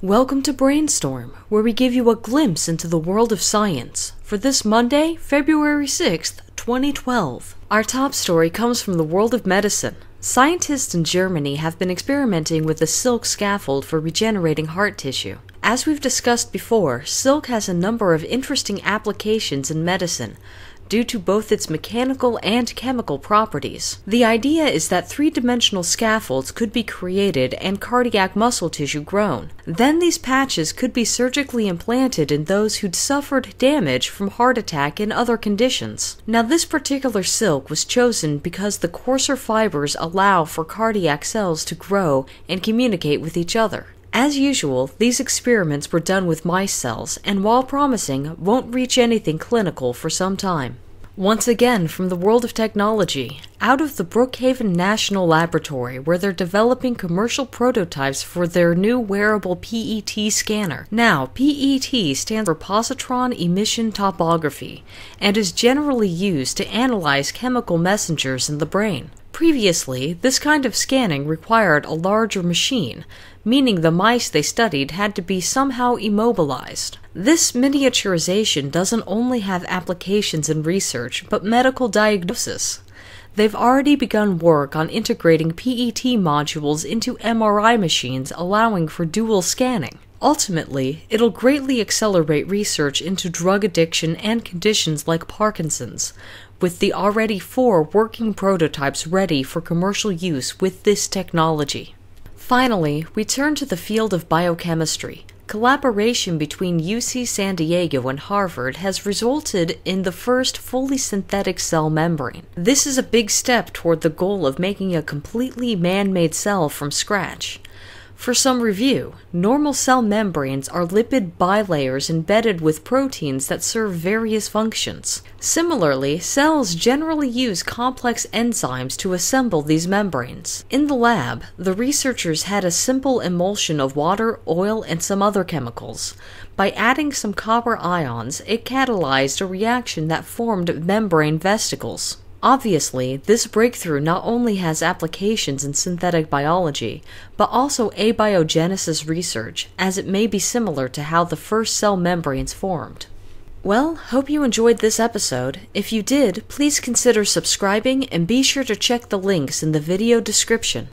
Welcome to Brainstorm, where we give you a glimpse into the world of science. For this Monday, February 6th, 2012. Our top story comes from the world of medicine. Scientists in Germany have been experimenting with a silk scaffold for regenerating heart tissue. As we've discussed before, silk has a number of interesting applications in medicine, due to both its mechanical and chemical properties. The idea is that three-dimensional scaffolds could be created and cardiac muscle tissue grown. Then these patches could be surgically implanted in those who'd suffered damage from heart attack and other conditions. Now, this particular silk was chosen because the coarser fibers allow for cardiac cells to grow and communicate with each other. As usual, these experiments were done with mice cells, and while promising, won't reach anything clinical for some time. Once again, from the world of technology, out of the Brookhaven National Laboratory, where they're developing commercial prototypes for their new wearable PET scanner. Now, PET stands for positron emission tomography, and is generally used to analyze chemical messengers in the brain. Previously, this kind of scanning required a larger machine, meaning the mice they studied had to be somehow immobilized. This miniaturization doesn't only have applications in research, but medical diagnosis. They've already begun work on integrating PET modules into MRI machines, allowing for dual scanning. Ultimately, it'll greatly accelerate research into drug addiction and conditions like Parkinson's, with the already 4 working prototypes ready for commercial use with this technology. Finally, we turn to the field of biochemistry. Collaboration between UC San Diego and Harvard has resulted in the first fully synthetic cell membrane. This is a big step toward the goal of making a completely man-made cell from scratch. For some review, normal cell membranes are lipid bilayers embedded with proteins that serve various functions. Similarly, cells generally use complex enzymes to assemble these membranes. In the lab, the researchers had a simple emulsion of water, oil, and some other chemicals. By adding some copper ions, it catalyzed a reaction that formed membrane vesicles. Obviously, this breakthrough not only has applications in synthetic biology, but also abiogenesis research, as it may be similar to how the first cell membranes formed. Well, hope you enjoyed this episode. If you did, please consider subscribing and be sure to check the links in the video description.